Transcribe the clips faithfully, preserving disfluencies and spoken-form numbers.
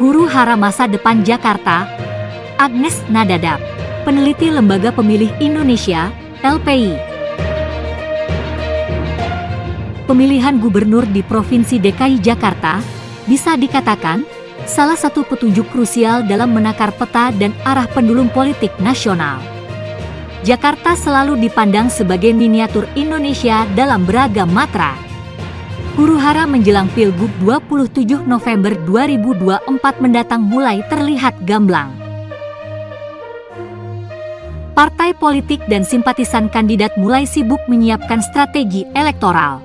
Guru hara masa depan Jakarta, Agnes Nadadab, peneliti Lembaga Pemilih Indonesia, L P I. Pemilihan gubernur di Provinsi D K I Jakarta bisa dikatakan salah satu petunjuk krusial dalam menakar peta dan arah pendulum politik nasional. Jakarta selalu dipandang sebagai miniatur Indonesia dalam beragam matra. Huru-hara menjelang Pilgub dua puluh tujuh November dua ribu dua puluh empat mendatang mulai terlihat gamblang. Partai politik dan simpatisan kandidat mulai sibuk menyiapkan strategi elektoral.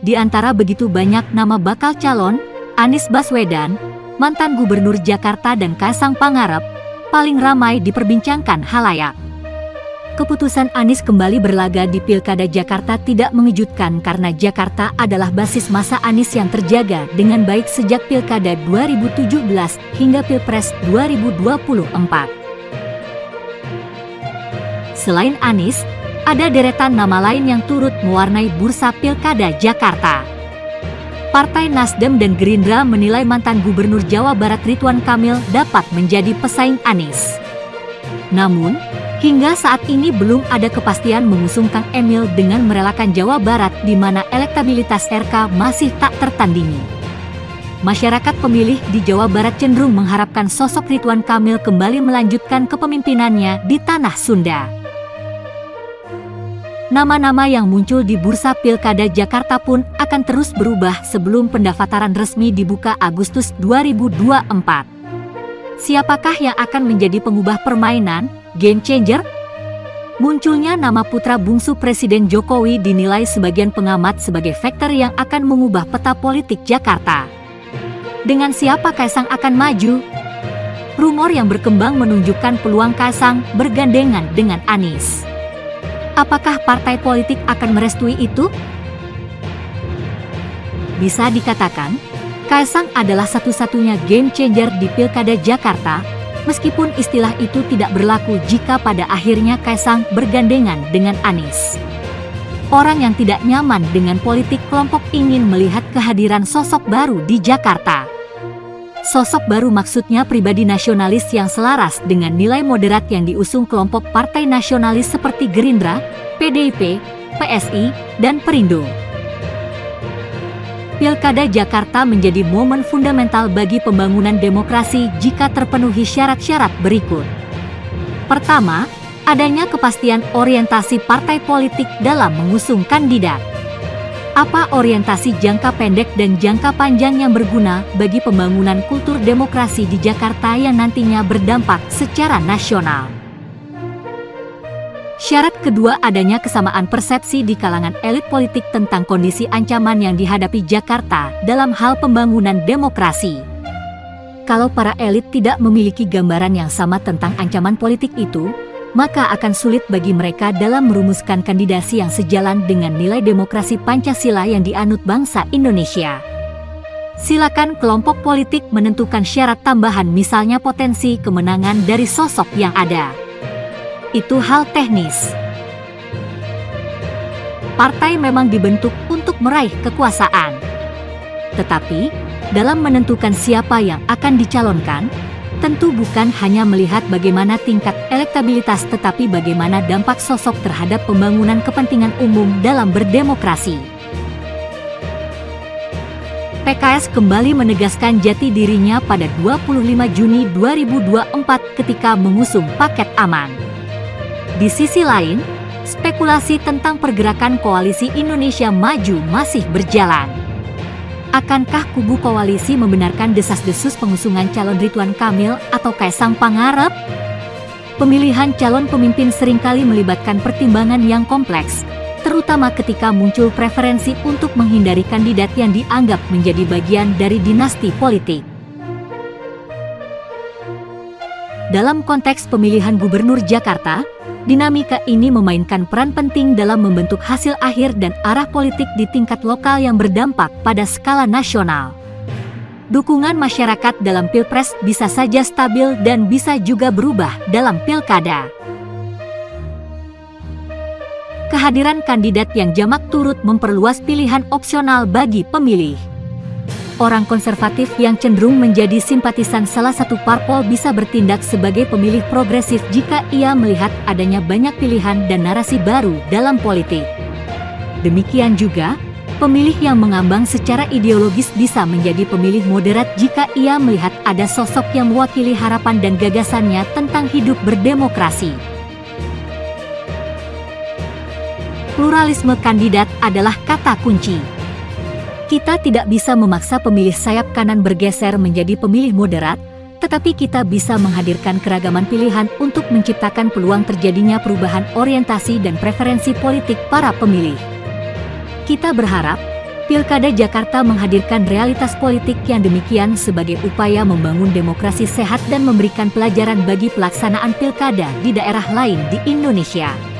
Di antara begitu banyak nama bakal calon, Anies Baswedan, mantan Gubernur Jakarta dan Kaesang Pangarep, paling ramai diperbincangkan halayak. Keputusan Anies kembali berlaga di Pilkada Jakarta tidak mengejutkan karena Jakarta adalah basis massa Anies yang terjaga dengan baik sejak Pilkada dua ribu tujuh belas hingga Pilpres dua ribu dua puluh empat. Selain Anies, ada deretan nama lain yang turut mewarnai bursa Pilkada Jakarta. Partai Nasdem dan Gerindra menilai mantan Gubernur Jawa Barat Ridwan Kamil dapat menjadi pesaing Anies. Namun, hingga saat ini belum ada kepastian mengusung Kang Emil dengan merelakan Jawa Barat di mana elektabilitas R K masih tak tertandingi. Masyarakat pemilih di Jawa Barat cenderung mengharapkan sosok Ridwan Kamil kembali melanjutkan kepemimpinannya di tanah Sunda. Nama-nama yang muncul di bursa Pilkada Jakarta pun akan terus berubah sebelum pendaftaran resmi dibuka Agustus dua ribu dua puluh empat. Siapakah yang akan menjadi pengubah permainan? Game changer? Munculnya nama putra bungsu Presiden Jokowi dinilai sebagian pengamat sebagai faktor yang akan mengubah peta politik Jakarta. Dengan siapa Kaesang akan maju? Rumor yang berkembang menunjukkan peluang Kaesang bergandengan dengan Anies. Apakah partai politik akan merestui itu? Bisa dikatakan, Kaesang adalah satu-satunya game changer di Pilkada Jakarta. Meskipun istilah itu tidak berlaku jika pada akhirnya Kaesang bergandengan dengan Anies. Orang yang tidak nyaman dengan politik kelompok ingin melihat kehadiran sosok baru di Jakarta. Sosok baru maksudnya pribadi nasionalis yang selaras dengan nilai moderat yang diusung kelompok partai nasionalis seperti Gerindra, P D I P, P S I, dan Perindo. Pilkada Jakarta menjadi momen fundamental bagi pembangunan demokrasi jika terpenuhi syarat-syarat berikut. Pertama, adanya kepastian orientasi partai politik dalam mengusung kandidat. Apa orientasi jangka pendek dan jangka panjang yang berguna bagi pembangunan kultur demokrasi di Jakarta yang nantinya berdampak secara nasional? Syarat kedua, adanya kesamaan persepsi di kalangan elit politik tentang kondisi ancaman yang dihadapi Jakarta dalam hal pembangunan demokrasi. Kalau para elit tidak memiliki gambaran yang sama tentang ancaman politik itu, maka akan sulit bagi mereka dalam merumuskan kandidasi yang sejalan dengan nilai demokrasi Pancasila yang dianut bangsa Indonesia. Silakan kelompok politik menentukan syarat tambahan, misalnya potensi kemenangan dari sosok yang ada. Itu hal teknis. Partai memang dibentuk untuk meraih kekuasaan. Tetapi, dalam menentukan siapa yang akan dicalonkan, tentu bukan hanya melihat bagaimana tingkat elektabilitas, tetapi bagaimana dampak sosok terhadap pembangunan kepentingan umum dalam berdemokrasi. P K S kembali menegaskan jati dirinya pada dua puluh lima Juni dua ribu dua puluh empat ketika mengusung paket aman. Di sisi lain, spekulasi tentang pergerakan koalisi Indonesia Maju masih berjalan. Akankah kubu koalisi membenarkan desas-desus pengusungan calon Ridwan Kamil atau Kaesang Pangarep? Pemilihan calon pemimpin seringkali melibatkan pertimbangan yang kompleks, terutama ketika muncul preferensi untuk menghindari kandidat yang dianggap menjadi bagian dari dinasti politik. Dalam konteks pemilihan gubernur Jakarta, dinamika ini memainkan peran penting dalam membentuk hasil akhir dan arah politik di tingkat lokal yang berdampak pada skala nasional. Dukungan masyarakat dalam Pilpres bisa saja stabil dan bisa juga berubah dalam Pilkada. Kehadiran kandidat yang jamak turut memperluas pilihan opsional bagi pemilih. orang konservatif yang cenderung menjadi simpatisan salah satu parpol bisa bertindak sebagai pemilih progresif jika ia melihat adanya banyak pilihan dan narasi baru dalam politik. Demikian juga, pemilih yang mengambang secara ideologis bisa menjadi pemilih moderat jika ia melihat ada sosok yang mewakili harapan dan gagasannya tentang hidup berdemokrasi. Pluralisme kandidat adalah kata kunci. Kita tidak bisa memaksa pemilih sayap kanan bergeser menjadi pemilih moderat, tetapi kita bisa menghadirkan keragaman pilihan untuk menciptakan peluang terjadinya perubahan orientasi dan preferensi politik para pemilih. Kita berharap, Pilkada Jakarta menghadirkan realitas politik yang demikian sebagai upaya membangun demokrasi sehat dan memberikan pelajaran bagi pelaksanaan pilkada di daerah lain di Indonesia.